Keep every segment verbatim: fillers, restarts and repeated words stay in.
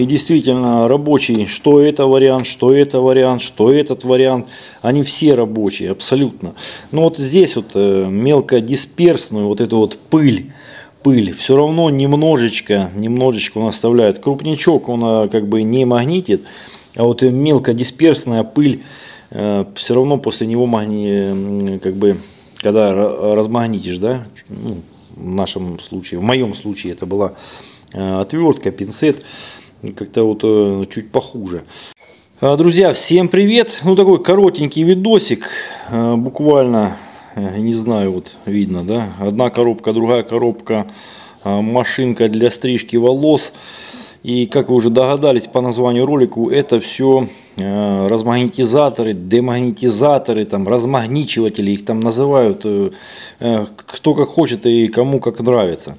И действительно рабочий, что это вариант, что это вариант, что этот вариант, они все рабочие абсолютно. Но вот здесь вот мелкодисперсную вот эту вот пыль, пыль все равно немножечко, немножечко он оставляет. Крупнячок он как бы не магнитит, а вот мелкодисперсная пыль все равно после него магни, как бы, когда размагнитишь, да, ну, в нашем случае, в моем случае это была отвертка, пинцет, как-то вот чуть похуже. Друзья, всем привет! Ну такой коротенький видосик, буквально, не знаю, вот видно, да, одна коробка, другая коробка, машинка для стрижки волос. И как вы уже догадались по названию ролику, это все размагнитизаторы, демагнитизаторы, там, размагничиватели, их там называют, кто как хочет и кому как нравится.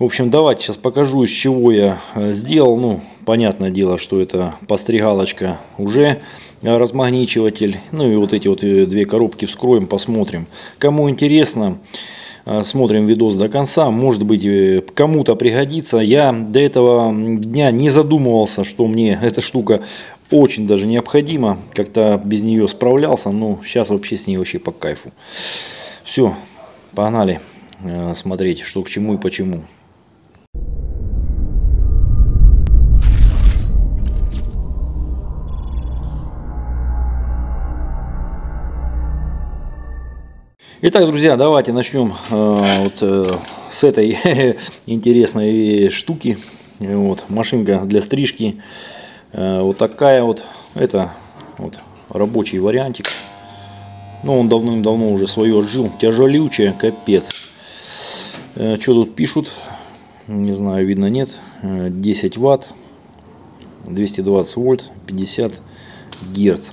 В общем, давайте сейчас покажу, из чего я сделал. Ну, понятное дело, что это постригалочка уже, размагничиватель. Ну и вот эти вот две коробки вскроем, посмотрим. Кому интересно, смотрим видос до конца, может быть кому-то пригодится. Я до этого дня не задумывался, что мне эта штука очень даже необходима. Как-то без нее справлялся, но сейчас вообще с ней вообще по кайфу. Все, погнали смотреть, что к чему и почему. Итак, друзья, давайте начнем э, вот, э, с этой интересной штуки. Вот, машинка для стрижки. Э, вот такая вот. Это вот рабочий вариантик. Но он давным-давно уже свое отжил. Тяжелючая, капец. Э, что тут пишут? Не знаю, видно, нет. десять ватт, двести двадцать вольт, пятьдесят герц.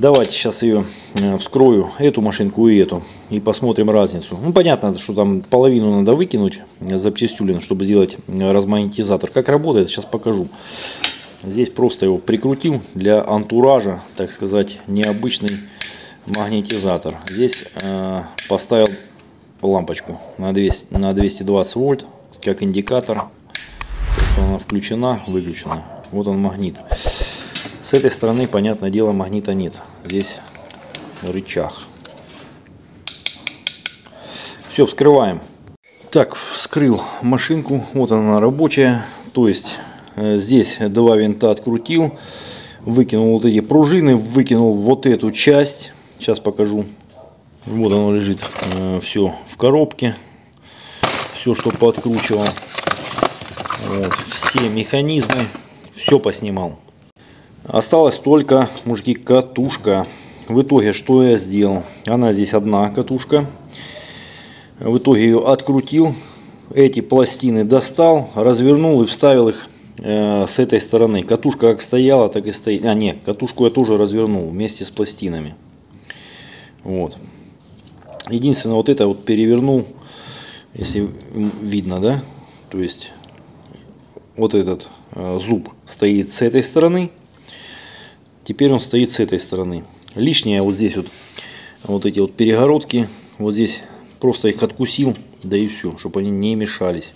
Давайте сейчас ее вскрою, эту машинку и эту, и посмотрим разницу. Ну, понятно, что там половину надо выкинуть запчастюлин, чтобы сделать размагнитизатор. Как работает, сейчас покажу. Здесь просто его прикрутил для антуража, так сказать, необычный магнитизатор. Здесь э, поставил лампочку на, двести, на двести двадцать вольт, как индикатор. Она включена, выключена. Вот он, магнит. С этой стороны, понятное дело, магнита нет. Здесь рычаг. Все, вскрываем. Так, вскрыл машинку. Вот она рабочая. То есть здесь два винта открутил. Выкинул вот эти пружины. Выкинул вот эту часть. Сейчас покажу. Вот оно лежит. Все в коробке. Все, что пооткручивал. Вот, все механизмы. Все поснимал. Осталась только, мужики, катушка. В итоге, что я сделал? Она здесь одна катушка. В итоге ее открутил. Эти пластины достал, развернул и вставил их э, с этой стороны. Катушка как стояла, так и стоит. А, нет, катушку я тоже развернул вместе с пластинами. Вот. Единственное, вот это вот перевернул, если видно, да? То есть, вот этот э, зуб стоит с этой стороны. Теперь он стоит с этой стороны. Лишнее вот здесь вот, вот эти вот перегородки, вот здесь просто их откусил, да и все, чтобы они не мешались.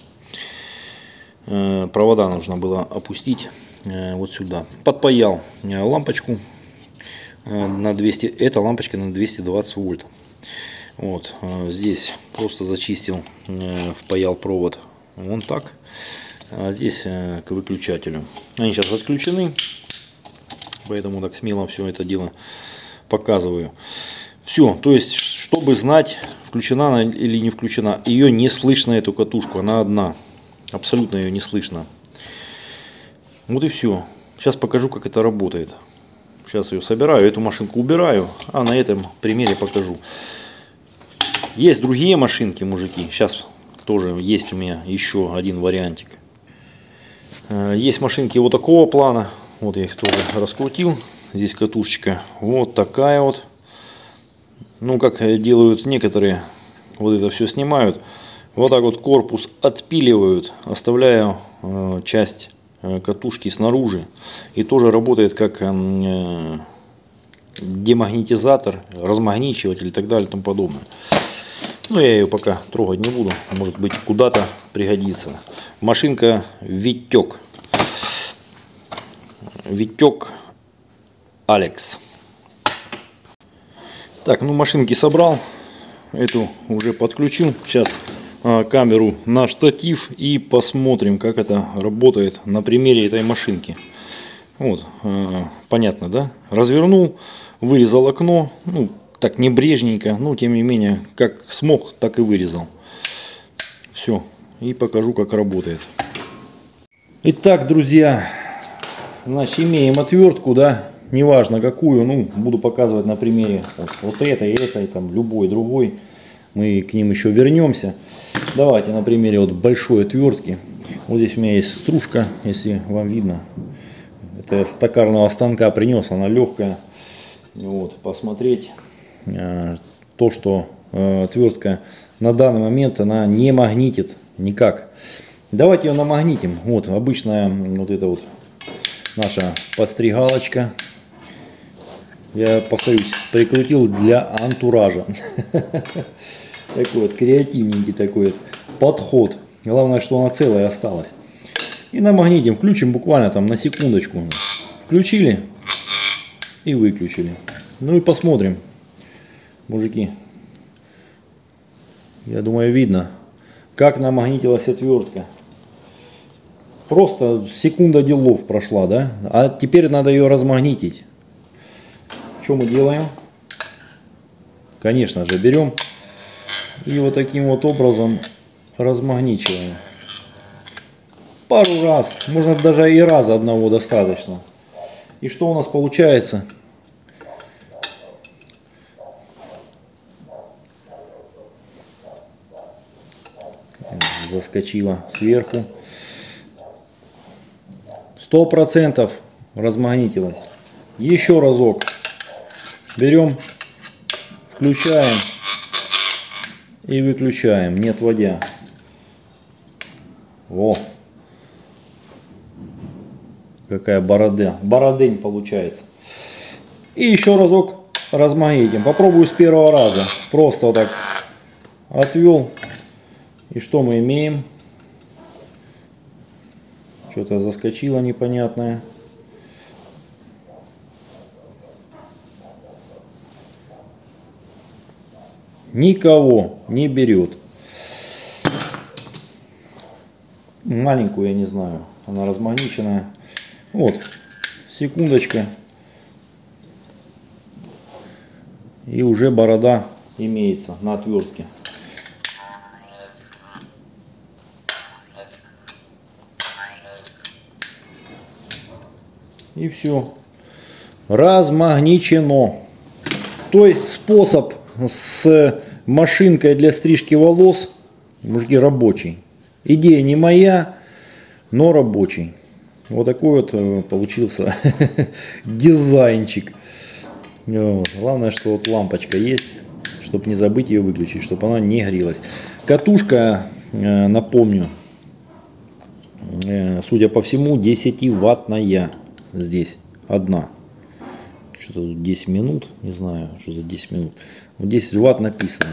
Провода нужно было опустить вот сюда. Подпаял лампочку на двести, эта лампочка на двести двадцать вольт. Вот здесь просто зачистил, впаял провод вон так, а здесь к выключателю. Они сейчас отключены. Поэтому так смело все это дело показываю. Все, то есть, чтобы знать, включена она или не включена. Ее не слышно, эту катушку, она одна. Абсолютно ее не слышно. Вот и все. Сейчас покажу, как это работает. Сейчас ее собираю, эту машинку убираю, а на этом примере покажу. Есть другие машинки, мужики. Сейчас тоже есть у меня еще один вариантик. Есть машинки вот такого плана. Вот я их тоже раскрутил. Здесь катушечка вот такая вот. Ну, как делают некоторые, вот это все снимают. Вот так вот корпус отпиливают, оставляя часть катушки снаружи. И тоже работает как демагнитизатор, размагничиватель и так далее и тому подобное. Но я ее пока трогать не буду. Может быть, куда-то пригодится. Машинка Витек. Витек Алекс. Так, ну машинки собрал, эту уже подключил. Сейчас а, камеру на штатив и посмотрим, как это работает на примере этой машинки. Вот, а, понятно, да? Развернул, вырезал окно, ну так небрежненько, но тем не менее, как смог, так и вырезал. Все, и покажу, как работает. Итак, друзья, значит, имеем отвертку, да, неважно какую, ну, буду показывать на примере вот, вот этой, этой, там, любой другой. Мы к ним еще вернемся. Давайте на примере вот большой отвертки. Вот здесь у меня есть стружка, если вам видно. Это я с токарного станка принес, она легкая. Вот, посмотреть то, что отвертка на данный момент, она не магнитит никак. Давайте ее намагнитим. Вот обычная вот эта вот наша подстригалочка. Я, повторюсь, прикрутил для антуража. Такой вот креативненький такой вот подход. Главное, что она целая осталась. И намагнитим, включим буквально там на секундочку. Включили и выключили. Ну и посмотрим. Мужики, я думаю, видно, как намагнитилась отвертка. Просто секунда делов прошла, да? А теперь надо ее размагнитить. Что мы делаем? Конечно же, берем и вот таким вот образом размагничиваем. Пару раз, можно даже и раза одного достаточно. И что у нас получается? Заскочила сверху. Сто процентов размагнитилась. Еще разок. Берем, включаем и выключаем, не отводя. Во! Какая борода. Бородень получается. И еще разок размагнитим. Попробую с первого раза. Просто вот так отвел. И что мы имеем? Что-то заскочило непонятное. Никого не берет. Маленькую я не знаю. Она размагниченная. Вот. Секундочка. И уже борода имеется на отвертке. И все. Размагничено. То есть способ с машинкой для стрижки волос, мужики, рабочий. Идея не моя, но рабочий. Вот такой вот получился дизайнчик. Вот. Главное, что вот лампочка есть, чтобы не забыть ее выключить, чтобы она не грелась. Катушка, напомню, судя по всему, десятиваттная. Здесь одна. Что-то тут десять минут. Не знаю, что за десять минут. десять ватт написано.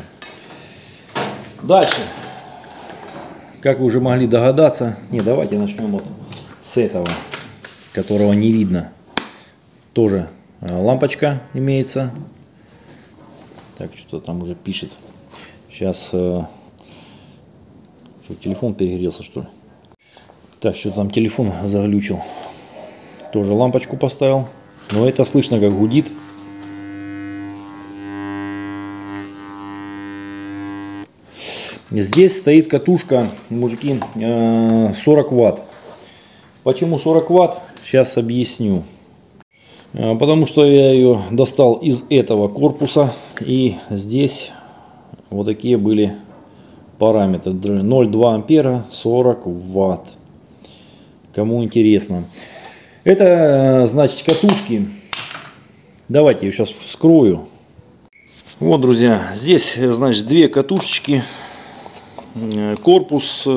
Дальше. Как вы уже могли догадаться. Не, давайте начнем вот с этого, которого не видно. Тоже лампочка имеется. Так, что-то там уже пишет. Сейчас. Что, телефон перегрелся, что ли? Так, что-то там телефон заглючил. Тоже лампочку поставил, но это слышно, как гудит. Здесь стоит катушка, мужики, сорок ватт. Почему сорок ватт? Сейчас объясню. Потому что я ее достал из этого корпуса, и здесь вот такие были параметры: ноль целых две десятых ампера, сорок ватт. Кому интересно. Это, значит, катушки. Давайте я сейчас вскрою. Вот, друзья, здесь, значит, две катушечки. Корпус,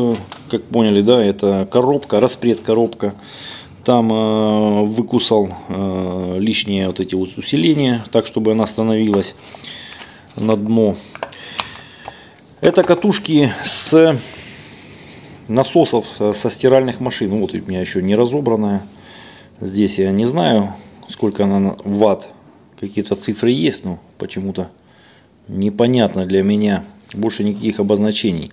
как поняли, да, это коробка, распред коробка. Там э, выкусал э, лишние вот эти вот усиления, так, чтобы она становилась на дно. Это катушки с насосов со стиральных машин. Вот у меня еще не разобранная. Здесь я не знаю, сколько она ватт. Какие-то цифры есть, но почему-то непонятно для меня. Больше никаких обозначений.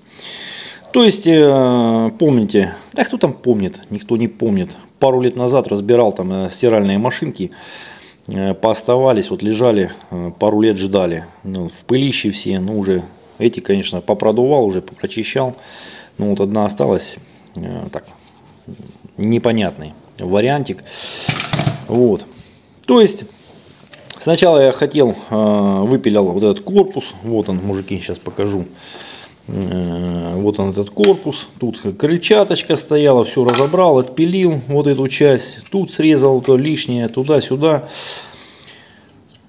То есть, помните, да кто там помнит, никто не помнит. Пару лет назад разбирал там стиральные машинки, пооставались, вот лежали, пару лет ждали. Ну, в пылище все, ну уже эти, конечно, попродувал, уже попрочищал. Ну вот одна осталась, так, непонятный вариантик. Вот, то есть... Сначала я хотел, выпилил вот этот корпус, вот он, мужики, сейчас покажу, вот он этот корпус, тут крыльчаточка стояла, все разобрал, отпилил вот эту часть, тут срезал то лишнее, туда-сюда.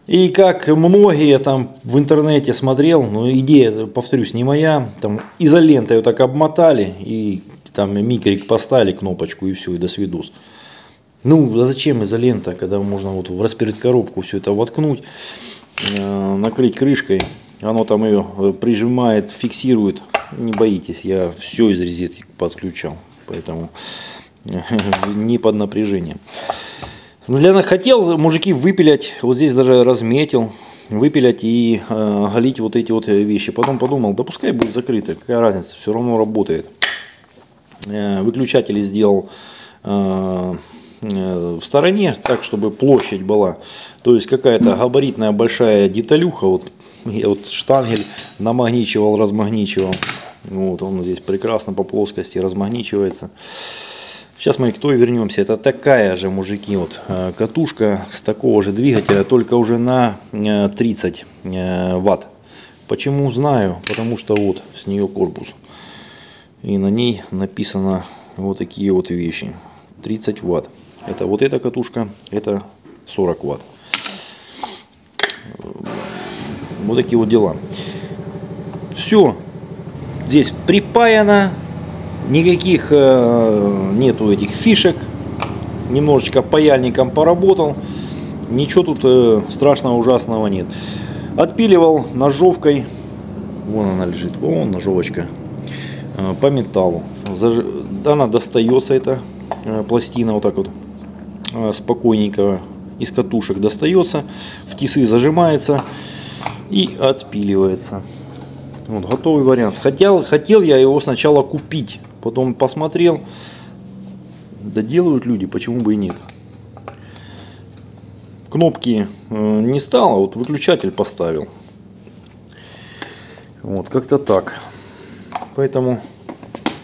И как многие там в интернете смотрел, ну идея, повторюсь, не моя, там изолентой вот так обмотали и там микрик поставили, кнопочку и все, и до свидос. Ну, а зачем изолента, когда можно вот в распирать коробку все это воткнуть, накрыть крышкой, оно там ее прижимает, фиксирует. Не боитесь, я все из розетки подключал, поэтому не под напряжением. Хотел, мужики, выпилять, вот здесь даже разметил, выпилять и галить вот эти вот вещи. Потом подумал, да пускай будет закрыто, какая разница, все равно работает. Выключатели сделал в стороне, так чтобы площадь была, то есть какая-то габаритная большая деталюха. Вот я вот штангель намагничивал, размагничивал, вот он здесь прекрасно по плоскости размагничивается. Сейчас мы к той вернемся. Это такая же, мужики, вот катушка с такого же двигателя, только уже на тридцать ватт. Почему знаю? Потому что вот с нее корпус, и на ней написано вот такие вот вещи: тридцать ватт. Это вот эта катушка, это сорок ватт. Вот такие вот дела. Все здесь припаяно, никаких нету этих фишек. Немножечко паяльником поработал, ничего тут страшного, ужасного нет. Отпиливал ножовкой, вон она лежит, вон ножовочка, по металлу. Она достается, эта пластина, вот так вот спокойненько из катушек достается, в тисы зажимается и отпиливается. Вот готовый вариант. Хотел, хотел я его сначала купить, потом посмотрел, да делают люди, почему бы и нет. Кнопки не стало, вот выключатель поставил. Вот как-то так. Поэтому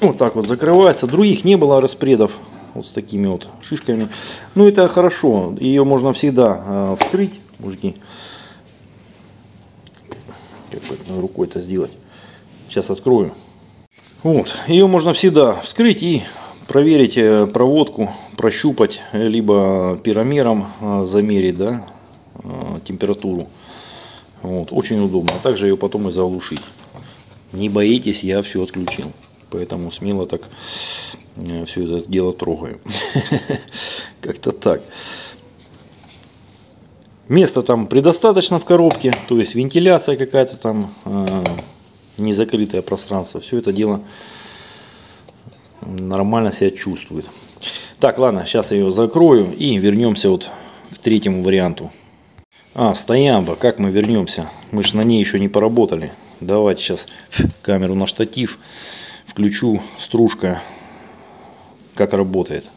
вот так вот закрывается. Других не было распредов вот с такими вот шишками. Ну это хорошо, ее можно всегда э, вскрыть, мужики. Как бы рукой это сделать? Сейчас открою. Вот, ее можно всегда вскрыть и проверить проводку, прощупать, либо пиромером э, замерить, да, э, температуру. Вот, очень удобно. А также ее потом и заглушить. Не боитесь, я все отключил, поэтому смело так все это дело трогаю. Как-то так. Места там предостаточно в коробке, то есть вентиляция какая-то там, незакрытое пространство. Все это дело нормально себя чувствует. Так, ладно, сейчас я ее закрою и вернемся вот к третьему варианту. А, стоямба, как мы вернемся? Мы же на ней еще не поработали. Давайте сейчас камеру на штатив. Включу, стружка как работает.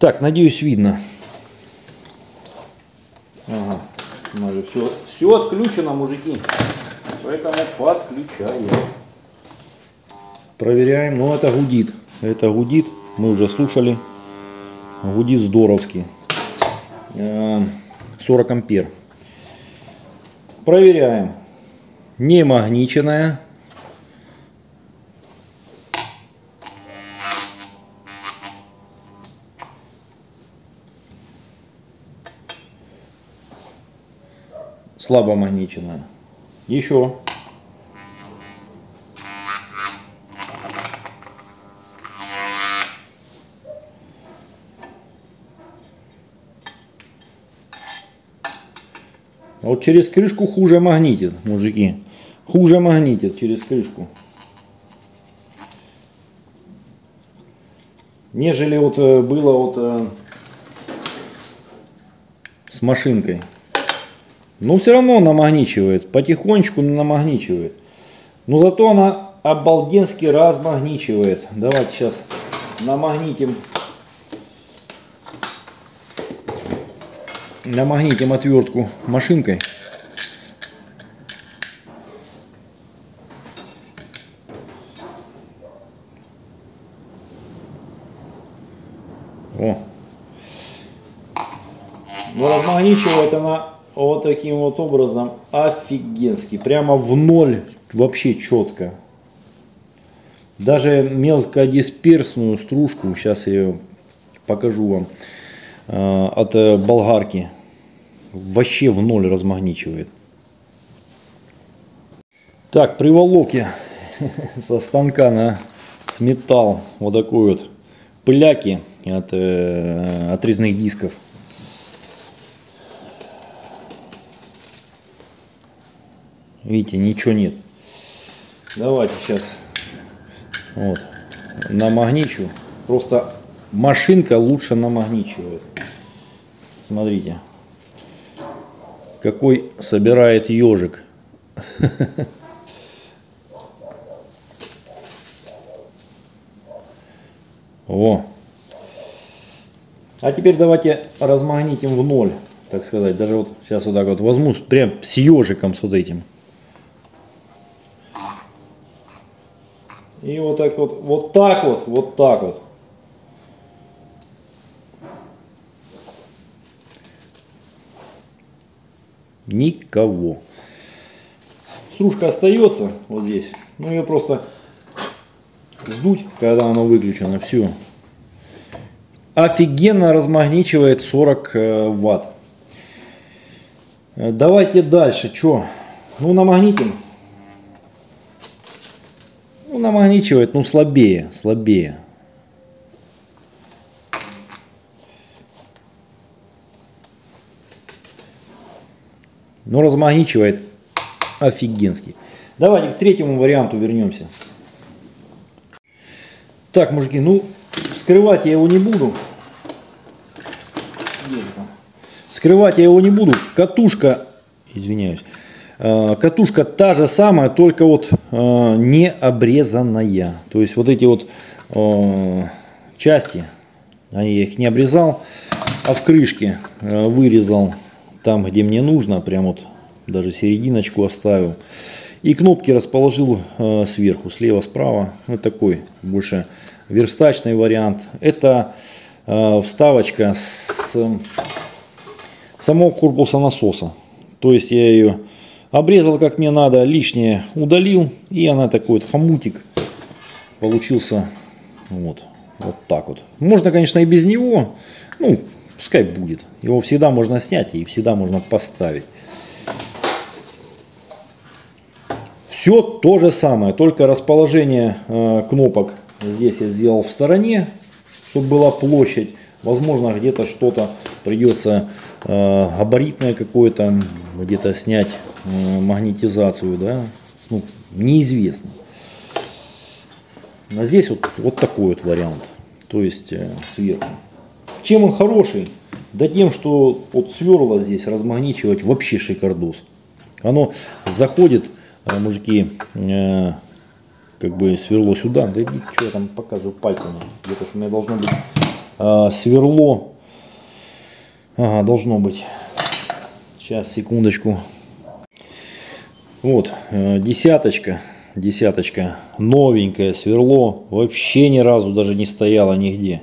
Так, надеюсь, видно. Ага. У нас же все, все отключено, мужики, поэтому подключаем, проверяем. Но это гудит, это гудит, мы уже слушали, гудит здоровски. Сорок ампер. Проверяем. Не магниченная. Слабо магниченная. Еще. Вот через крышку хуже магнитит, мужики. Хуже магнитит через крышку. Нежели вот было вот с машинкой. Но все равно намагничивает, потихонечку намагничивает. Но зато она обалденски размагничивает. Давайте сейчас намагнитим, намагнитим отвертку машинкой. О. Но размагничивает она вот таким вот образом офигенски. Прямо в ноль вообще четко. Даже мелкодисперсную стружку, сейчас я ее покажу вам, от болгарки, вообще в ноль размагничивает. Так, приволок я со станка на сметал вот такой вот пыляки от э, отрезных дисков. Видите, ничего нет. Давайте сейчас вот намагничу. Просто машинка лучше намагничивает. Смотрите, какой собирает ежик. О. А теперь давайте размагнитим в ноль, так сказать. Даже вот сейчас вот так вот возьму, прям с ежиком с вот этим. И вот так вот, вот так вот, вот так вот. Никого. Стружка остается вот здесь. Ну ее просто сдуть, когда она выключена, все. Офигенно размагничивает сорок ватт. Давайте дальше. Что? Ну намагнитим. Ну намагничивает, ну слабее, слабее. Но размагничивает офигенски. Давайте к третьему варианту вернемся. Так, мужики, ну вскрывать я его не буду. Вскрывать я его не буду. Катушка, извиняюсь, катушка та же самая, только вот не обрезанная. То есть вот эти вот части, я их не обрезал, а в крышке вырезал там, где мне нужно, прям вот даже серединочку оставил. И кнопки расположил сверху, слева, справа. Вот такой больше верстачный вариант. Это вставочка с самого корпуса насоса. То есть я ее обрезал как мне надо, лишнее удалил. И она такой вот хомутик получился вот, вот так вот. Можно, конечно, и без него. Ну, пускай будет. Его всегда можно снять и всегда можно поставить. Все то же самое, только расположение кнопок здесь я сделал в стороне, чтобы была площадь. Возможно, где-то что-то придется габаритное какое-то, где-то снять магнитизацию, да? Ну, неизвестно. А здесь вот, вот такой вот вариант, то есть сверху. Чем он хороший? Да тем, что вот сверла здесь размагничивать вообще шикардос. Оно заходит, мужики, э, как бы сверло сюда. Да иди, что я там показываю пальцами. Где-то у меня должно быть э, сверло. Ага, должно быть. Сейчас, секундочку. Вот, э, десяточка. Десяточка. Новенькое сверло. Вообще ни разу даже не стояло нигде.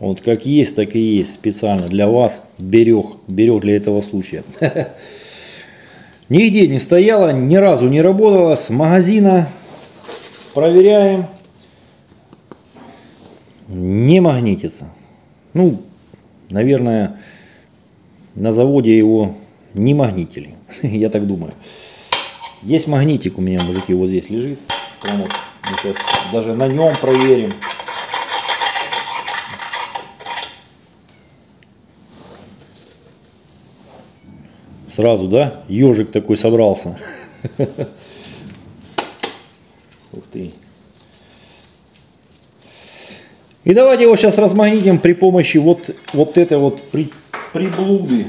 Вот как есть, так и есть. Специально для вас берег. Берег для этого случая. Нигде не стояла, ни разу не работала. С магазина проверяем. Не магнитится. Ну, наверное, на заводе его не магнитили. Я так думаю. Есть магнитик у меня, мужики, вот здесь лежит. Прямо сейчас даже на нем проверим. Сразу, да? Ежик такой собрался. Ух ты. И давайте его сейчас размагнитим при помощи вот, вот этой вот приблуды.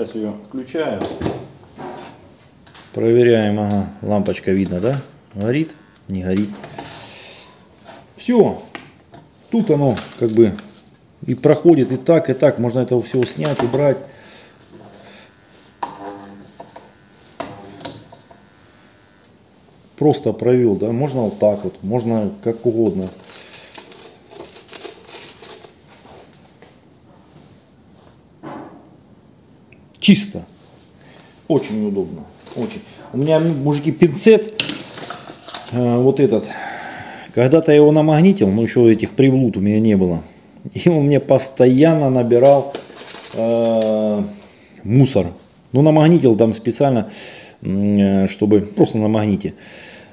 Сейчас ее включаю. Проверяем, ага, лампочка видно, да? Горит, не горит. Все. Тут оно как бы и проходит, и так, и так. Можно это все снять, убрать. Просто провел, да? Можно вот так вот, можно как угодно. Чисто. Очень удобно. Очень. У меня, мужики, пинцет э, вот этот. Когда-то я его намагнитил, но еще этих приблуд у меня не было. И он мне постоянно набирал э, мусор. Ну, намагнитил там специально, э, чтобы просто на магните,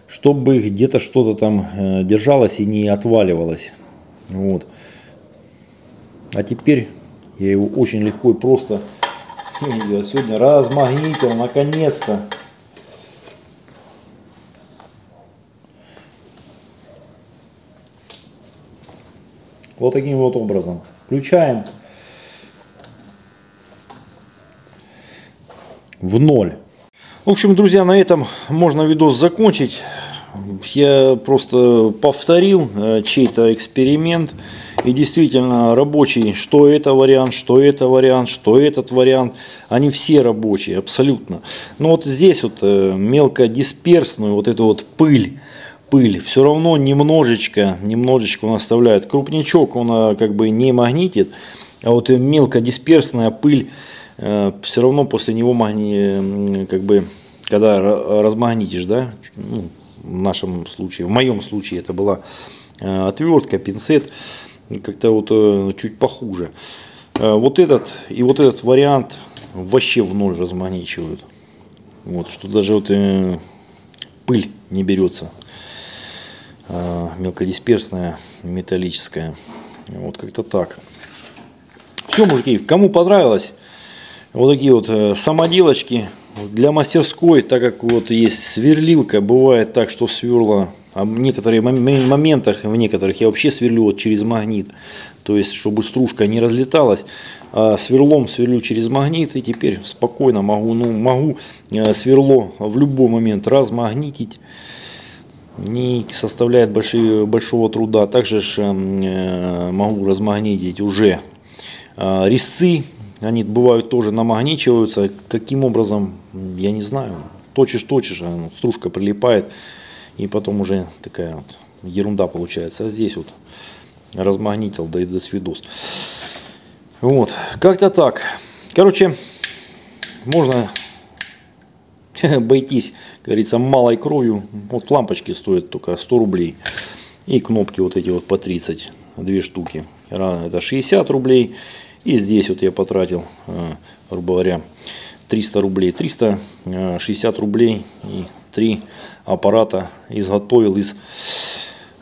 чтобы где-то что-то там э, держалось и не отваливалось. Вот. А теперь я его очень легко и просто... Я сегодня размагнитил, наконец-то. Вот таким вот образом. Включаем в ноль. В общем, друзья, на этом можно видос закончить. Я просто повторил чей-то эксперимент. И действительно, рабочий, что это вариант, что это вариант, что этот вариант. Они все рабочие, абсолютно. Но вот здесь вот мелкодисперсную вот эту вот пыль, пыль все равно немножечко, немножечко он оставляет. Крупнячок он как бы не магнитит, а вот мелкодисперсная пыль все равно после него магни... как бы, когда размагнитишь, да, ну, в нашем случае, в моем случае это была отвертка, пинцет, как-то вот чуть похуже. Вот этот и вот этот вариант вообще в ноль размагничивают. Вот, что даже вот пыль не берется. Мелкодисперсная, металлическая. Вот как-то так. Все, мужики, кому понравилось, вот такие вот самоделочки для мастерской, так как вот есть сверлилка, бывает так, что сверла... А в некоторых моментах, в некоторых я вообще сверлю вот через магнит, то есть чтобы стружка не разлеталась, а сверлом сверлю через магнит, и теперь спокойно могу, ну, могу сверло в любой момент размагнитить, не составляет большие, большого труда. Также ж, э, могу размагнитить уже э, резцы, они бывают тоже намагничиваются, каким образом, я не знаю, точишь-точишь, стружка прилипает. И потом уже такая вот ерунда получается. А здесь вот размагнитил, да и до свидос. Вот, как-то так. Короче, можно обойтись, как говорится, малой кровью. Вот лампочки стоят только сто рублей. И кнопки вот эти вот по тридцать, две штуки. Это шестьдесят рублей. И здесь вот я потратил, грубо говоря, триста рублей. триста шестьдесят рублей и три аппарата изготовил из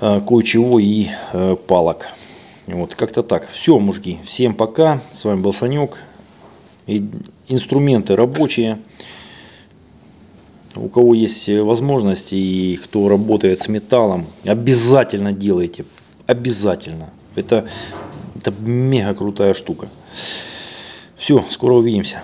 э, кое-чего и э, палок. Вот как-то так. Все, мужики, всем пока. С вами был Санек. И инструменты рабочие. У кого есть возможность и кто работает с металлом, обязательно делайте. Обязательно. Это, это мега крутая штука. Все, скоро увидимся.